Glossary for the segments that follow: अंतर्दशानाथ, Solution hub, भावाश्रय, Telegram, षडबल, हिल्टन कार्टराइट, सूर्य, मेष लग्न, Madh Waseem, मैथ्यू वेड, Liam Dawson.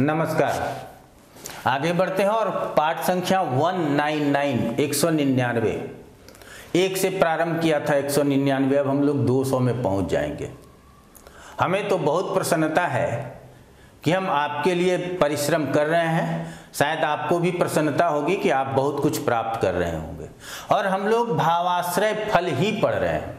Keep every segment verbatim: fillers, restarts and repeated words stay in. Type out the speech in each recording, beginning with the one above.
नमस्कार। आगे बढ़ते हैं और पाठ संख्या एक सौ निन्यानवे, एक सौ निन्यानवे एक से प्रारंभ किया था एक सौ निन्यानवे, अब हम लोग दो सौ में पहुंच जाएंगे। हमें तो बहुत प्रसन्नता है कि हम आपके लिए परिश्रम कर रहे हैं, शायद आपको भी प्रसन्नता होगी कि आप बहुत कुछ प्राप्त कर रहे होंगे। और हम लोग भावाश्रय फल ही पढ़ रहे हैं।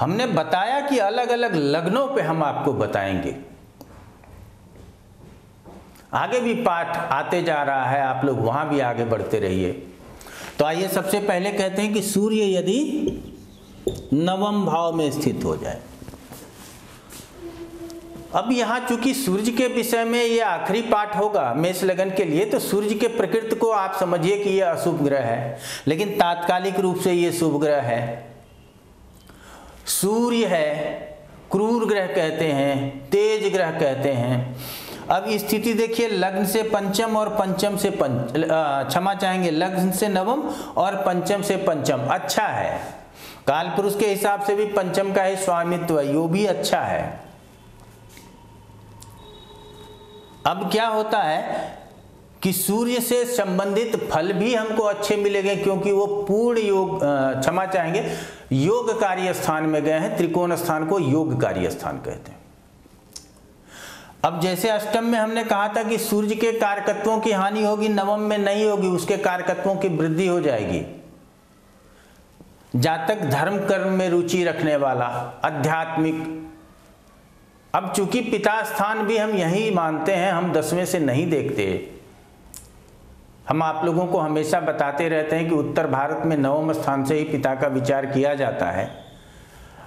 हमने बताया कि अलग अलग लग्नों पे हम आपको बताएंगे, आगे भी पाठ आते जा रहा है, आप लोग वहां भी आगे बढ़ते रहिए। तो आइए सबसे पहले कहते हैं कि सूर्य यदि नवम भाव में स्थित हो जाए। अब यहाँ चूंकि सूर्य के विषय में ये आखिरी पाठ होगा मेष लग्न के लिए, तो सूर्य के प्रकृति को आप समझिए कि ये अशुभ ग्रह है, लेकिन तात्कालिक रूप से ये शुभ ग्रह है। सूर्य है, क्रूर ग्रह कहते हैं, तेज ग्रह कहते हैं। अब स्थिति देखिए, लग्न से पंचम और पंचम से पंच क्षमा चाहेंगे लग्न से नवम और पंचम से पंचम अच्छा है। काल पुरुष के हिसाब से भी पंचम का ही स्वामित्व है, यो भी अच्छा है। अब क्या होता है कि सूर्य से संबंधित फल भी हमको अच्छे मिलेंगे, क्योंकि वो पूर्ण योग क्षमा चाहेंगे योग कार्य स्थान में गए हैं। त्रिकोण स्थान को योग कार्य स्थान कहते हैं। अब जैसे अष्टम में हमने कहा था कि सूर्य के कारकत्वों की हानि होगी, नवम में नहीं होगी, उसके कारकत्वों की वृद्धि हो जाएगी। जातक धर्म कर्म में रुचि रखने वाला, आध्यात्मिक। अब चूंकि पिता स्थान भी हम यही मानते हैं, हम दसवें से नहीं देखते। हम आप लोगों को हमेशा बताते रहते हैं कि उत्तर भारत में नवम स्थान से ही पिता का विचार किया जाता है।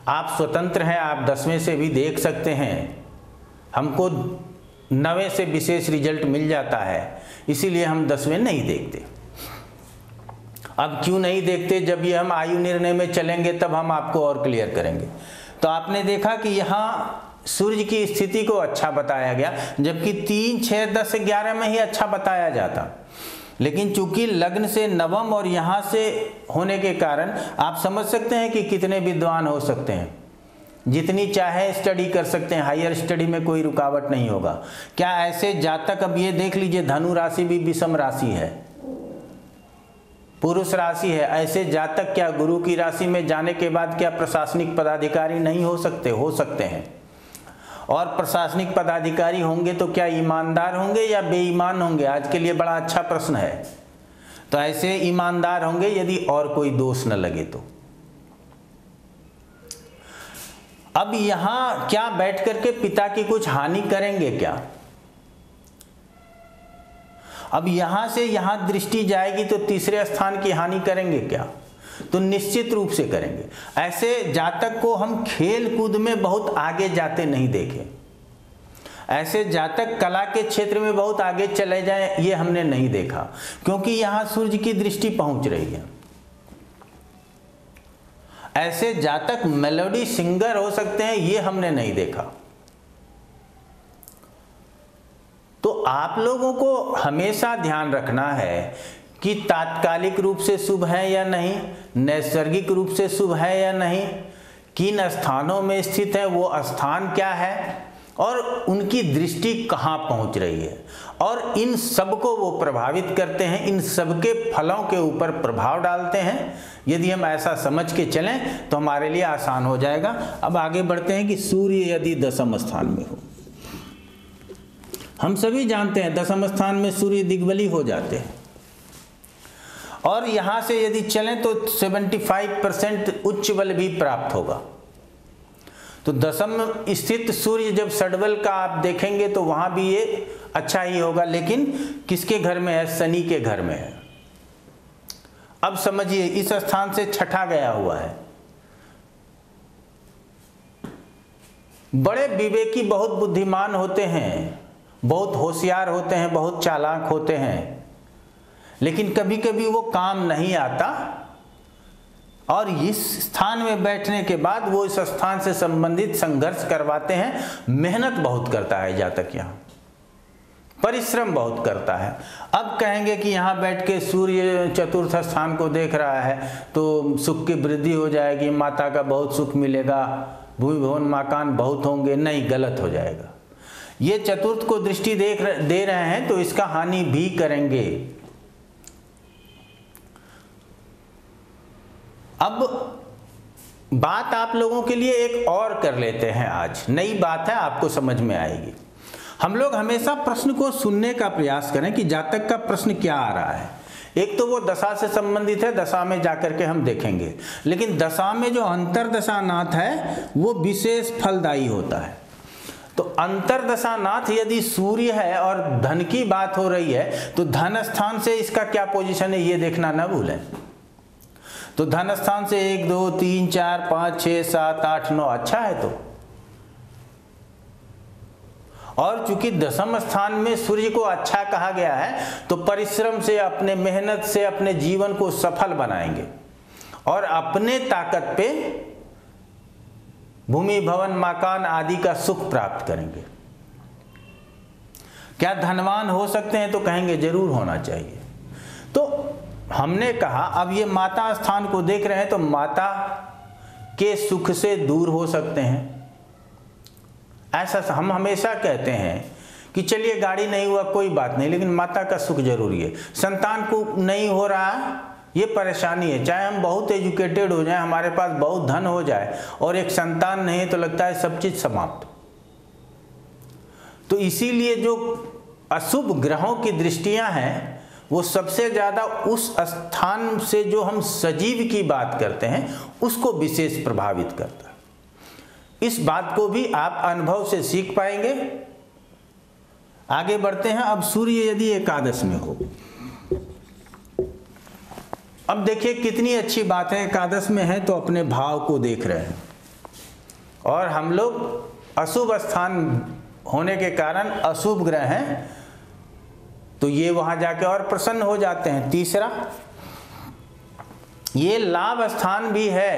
आप स्वतंत्र हैं, आप दसवें से भी देख सकते हैं। हमको नवे से विशेष रिजल्ट मिल जाता है, इसीलिए हम दसवें नहीं देखते। अब क्यों नहीं देखते, जब ये हम आयु निर्णय में चलेंगे तब हम आपको और क्लियर करेंगे। तो आपने देखा कि यहाँ सूर्य की स्थिति को अच्छा बताया गया, जबकि तीन छः दस ग्यारह में ही अच्छा बताया जाता, लेकिन चूंकि लग्न से नवम और यहाँ से होने के कारण आप समझ सकते हैं कि कितने विद्वान हो सकते हैं, जितनी चाहे स्टडी कर सकते हैं, हायर स्टडी में कोई रुकावट नहीं होगा। क्या ऐसे जातक, अब ये देख लीजिए, धनु राशि भी विषम राशि है, पुरुष राशि है, ऐसे जातक क्या गुरु की राशि में जाने के बाद क्या प्रशासनिक पदाधिकारी नहीं हो सकते? हो सकते हैं। और प्रशासनिक पदाधिकारी होंगे तो क्या ईमानदार होंगे या बेईमान होंगे? आज के लिए बड़ा अच्छा प्रश्न है। तो ऐसे ईमानदार होंगे यदि और कोई दोष न लगे तो। अब यहां क्या बैठ करके पिता की कुछ हानि करेंगे क्या? अब यहां से यहां दृष्टि जाएगी तो तीसरे स्थान की हानि करेंगे क्या? तो निश्चित रूप से करेंगे। ऐसे जातक को हम खेल कूद में बहुत आगे जाते नहीं देखें, ऐसे जातक कला के क्षेत्र में बहुत आगे चले जाएं ये हमने नहीं देखा, क्योंकि यहां सूर्य की दृष्टि पहुंच रही है। ऐसे जातक मेलोडी सिंगर हो सकते हैं, ये हमने नहीं देखा। तो आप लोगों को हमेशा ध्यान रखना है कि तात्कालिक रूप से शुभ है या नहीं, नैसर्गिक रूप से शुभ है या नहीं, किन स्थानों में स्थित है, वो स्थान क्या है और उनकी दृष्टि कहाँ पहुँच रही है, और इन सबको वो प्रभावित करते हैं, इन सबके फलों के ऊपर प्रभाव डालते हैं। यदि हम ऐसा समझ के चलें तो हमारे लिए आसान हो जाएगा। अब आगे बढ़ते हैं कि सूर्य यदि दसम स्थान में हो। हम सभी जानते हैं दसम स्थान में सूर्य दिग्बली हो जाते हैं, और यहाँ से यदि चलें तो पचहत्तर परसेंट उच्च बल भी प्राप्त होगा। तो दसम स्थित सूर्य जब षडबल का आप देखेंगे तो वहाँ भी ये अच्छा ही होगा, लेकिन किसके घर में है? शनि के घर में है। अब समझिए, इस स्थान से छठा गया हुआ है। बड़े विवेकी, बहुत बुद्धिमान होते हैं, बहुत होशियार होते हैं, बहुत चालाक होते हैं, लेकिन कभी कभी वो काम नहीं आता, और इस स्थान में बैठने के बाद वो इस स्थान से संबंधित संघर्ष करवाते हैं। मेहनत बहुत करता है जातक, यहाँ परिश्रम बहुत करता है। अब कहेंगे कि यहाँ बैठ के सूर्य चतुर्थ स्थान को देख रहा है तो सुख की वृद्धि हो जाएगी, माता का बहुत सुख मिलेगा, भूमि भवन मकान बहुत होंगे, नहीं, गलत हो जाएगा। ये चतुर्थ को दृष्टि देख दे रहे हैं तो इसका हानि भी करेंगे। अब बात आप लोगों के लिए एक और कर लेते हैं, आज नई बात है, आपको समझ में आएगी। हम लोग हमेशा प्रश्न को सुनने का प्रयास करें कि जातक का प्रश्न क्या आ रहा है। एक तो वो दशा से संबंधित है, दशा में जाकर के हम देखेंगे, लेकिन दशा में जो अंतर्दशानाथ है वो विशेष फलदायी होता है। तो अंतर्दशानाथ यदि सूर्य है और धन की बात हो रही है तो धन स्थान से इसका क्या पोजीशन है ये देखना ना भूलें। तो धन स्थान से एक दो तीन चार पाँच छः सात आठ नौ अच्छा है। तो और चूंकि दशम स्थान में सूर्य को अच्छा कहा गया है तो परिश्रम से, अपने मेहनत से अपने जीवन को सफल बनाएंगे और अपने ताकत पे भूमि भवन मकान आदि का सुख प्राप्त करेंगे। क्या धनवान हो सकते हैं तो कहेंगे जरूर होना चाहिए। तो हमने कहा अब ये माता स्थान को देख रहे हैं तो माता के सुख से दूर हो सकते हैं। ऐसा हम हमेशा कहते हैं कि चलिए गाड़ी नहीं हुआ कोई बात नहीं, लेकिन माता का सुख जरूरी है। संतान को नहीं हो रहा ये परेशानी है, चाहे हम बहुत एजुकेटेड हो जाएं, हमारे पास बहुत धन हो जाए और एक संतान नहीं तो लगता है सब चीज़ समाप्त। तो इसीलिए जो अशुभ ग्रहों की दृष्टियां हैं वो सबसे ज़्यादा उस स्थान से जो हम सजीव की बात करते हैं उसको विशेष प्रभावित करता है। इस बात को भी आप अनुभव से सीख पाएंगे। आगे बढ़ते हैं। अब सूर्य यदि एकादश में हो, अब देखिए कितनी अच्छी बात है, एकादश में है तो अपने भाव को देख रहे हैं। और हम लोग अशुभ स्थान होने के कारण अशुभ ग्रह हैं तो ये वहां जाके और प्रसन्न हो जाते हैं। तीसरा ये लाभ स्थान भी है,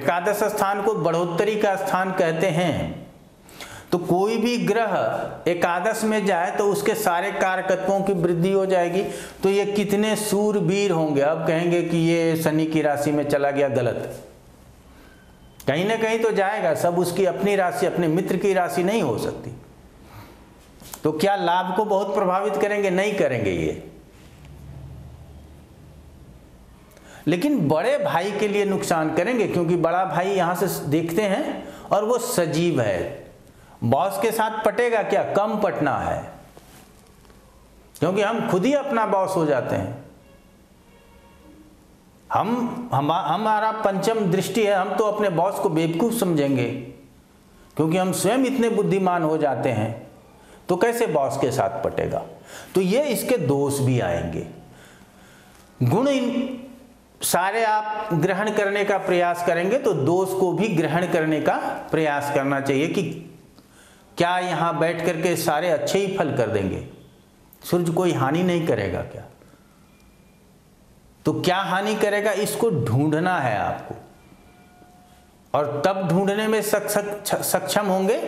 एकादश स्थान को बढ़ोतरी का स्थान कहते हैं। तो कोई भी ग्रह एकादश में जाए तो उसके सारे कारकत्वों की वृद्धि हो जाएगी। तो ये कितने सूरवीर होंगे। अब कहेंगे कि ये शनि की राशि में चला गया, गलत। कहीं ना कहीं तो जाएगा, सब उसकी अपनी राशि अपने मित्र की राशि नहीं हो सकती। तो क्या लाभ को बहुत प्रभावित करेंगे? नहीं करेंगे ये, लेकिन बड़े भाई के लिए नुकसान करेंगे क्योंकि बड़ा भाई यहाँ से देखते हैं और वो सजीव है। बॉस के साथ पटेगा क्या? कम पटना है, क्योंकि हम खुद ही अपना बॉस हो जाते हैं। हम हम हमारा पंचम दृष्टि है, हम तो अपने बॉस को बेवकूफ़ समझेंगे क्योंकि हम स्वयं इतने बुद्धिमान हो जाते हैं, तो कैसे बॉस के साथ पटेगा। तो ये इसके दोष भी आएंगे। गुण इन सारे आप ग्रहण करने का प्रयास करेंगे तो दोष को भी ग्रहण करने का प्रयास करना चाहिए कि क्या यहाँ बैठ करके सारे अच्छे ही फल कर देंगे, सूर्य कोई हानि नहीं करेगा क्या? तो क्या हानि करेगा इसको ढूंढना है आपको, और तब ढूंढने में सक्षम होंगे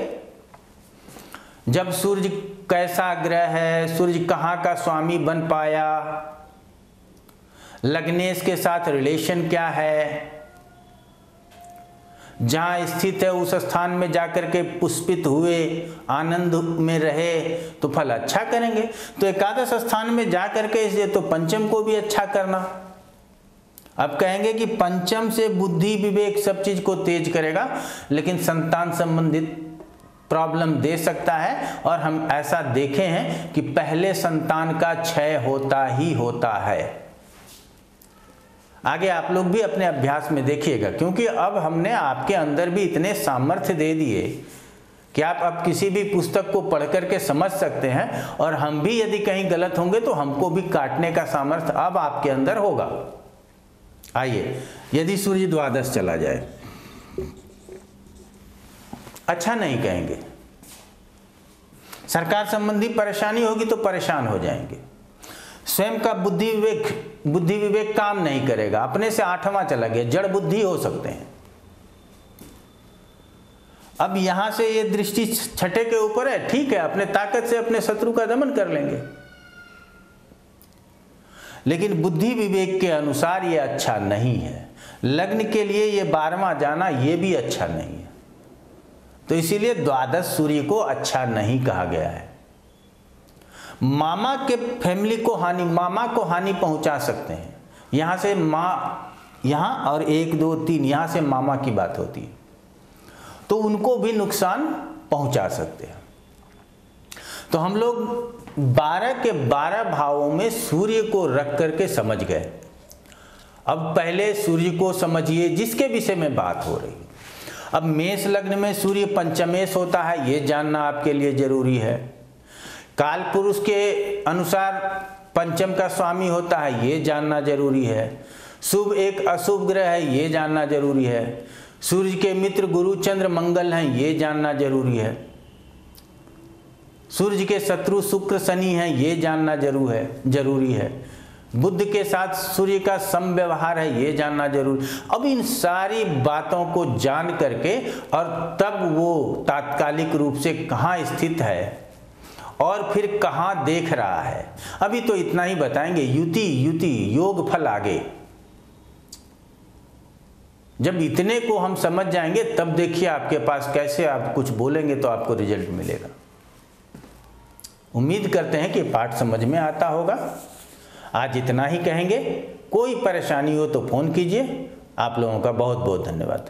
जब सूर्य कैसा ग्रह है, सूर्य कहाँ का स्वामी बन पाया, लग्नेश के साथ रिलेशन क्या है, जहाँ स्थित है उस स्थान में जाकर के पुष्पित हुए, आनंद में रहे तो फल अच्छा करेंगे। तो एकादश स्थान में जाकर के इसलिए तो पंचम को भी अच्छा करना। अब कहेंगे कि पंचम से बुद्धि विवेक सब चीज को तेज करेगा, लेकिन संतान संबंधित प्रॉब्लम दे सकता है। और हम ऐसा देखे हैं कि पहले संतान का क्षय होता ही होता है। आगे आप लोग भी अपने अभ्यास में देखिएगा, क्योंकि अब हमने आपके अंदर भी इतने सामर्थ्य दे दिए कि आप अब किसी भी पुस्तक को पढ़ करके समझ सकते हैं, और हम भी यदि कहीं गलत होंगे तो हमको भी काटने का सामर्थ्य अब आपके अंदर होगा। आइए यदि सूर्य द्वादश चला जाए, अच्छा नहीं कहेंगे, सरकार संबंधी परेशानी होगी तो परेशान हो जाएंगे, स्वयं का बुद्धि विवेक बुद्धि विवेक काम नहीं करेगा, अपने से आठवां चला गया, जड़ बुद्धि हो सकते हैं। अब यहां से ये दृष्टि छठे के ऊपर है, ठीक है, अपने ताकत से अपने शत्रु का दमन कर लेंगे, लेकिन बुद्धि विवेक के अनुसार ये अच्छा नहीं है। लग्न के लिए ये बारहवां जाना ये भी अच्छा नहीं है। तो इसीलिए द्वादश सूर्य को अच्छा नहीं कहा गया है। मामा के फैमिली को हानि, मामा को हानि पहुंचा सकते हैं। यहाँ से माँ, यहाँ और एक दो तीन, यहाँ से मामा की बात होती है, तो उनको भी नुकसान पहुंचा सकते हैं। तो हम लोग बारह के बारह भावों में सूर्य को रख करके समझ गए। अब पहले सूर्य को समझिए जिसके विषय में बात हो रही है। अब मेष लग्न में सूर्य पंचमेश होता है, ये जानना आपके लिए जरूरी है। काल पुरुष के अनुसार पंचम का स्वामी होता है, ये जानना जरूरी है। शुभ एक अशुभ ग्रह है, ये जानना जरूरी है। सूर्य के मित्र गुरु चंद्र मंगल हैं, ये जानना जरूरी है। सूर्य के शत्रु शुक्र शनि हैं, ये जानना जरूर है जरूरी है। बुध के साथ सूर्य का संव्यवहार है, ये जानना जरूरी। अब इन सारी बातों को जान करके और तब वो तात्कालिक रूप से कहाँ स्थित है और फिर कहाँ देख रहा है, अभी तो इतना ही बताएंगे। युति युति योग फल आगे, जब इतने को हम समझ जाएंगे तब देखिए आपके पास कैसे आप कुछ बोलेंगे तो आपको रिजल्ट मिलेगा। उम्मीद करते हैं कि पाठ समझ में आता होगा। आज इतना ही कहेंगे। कोई परेशानी हो तो फोन कीजिए। आप लोगों का बहुत बहुत धन्यवाद।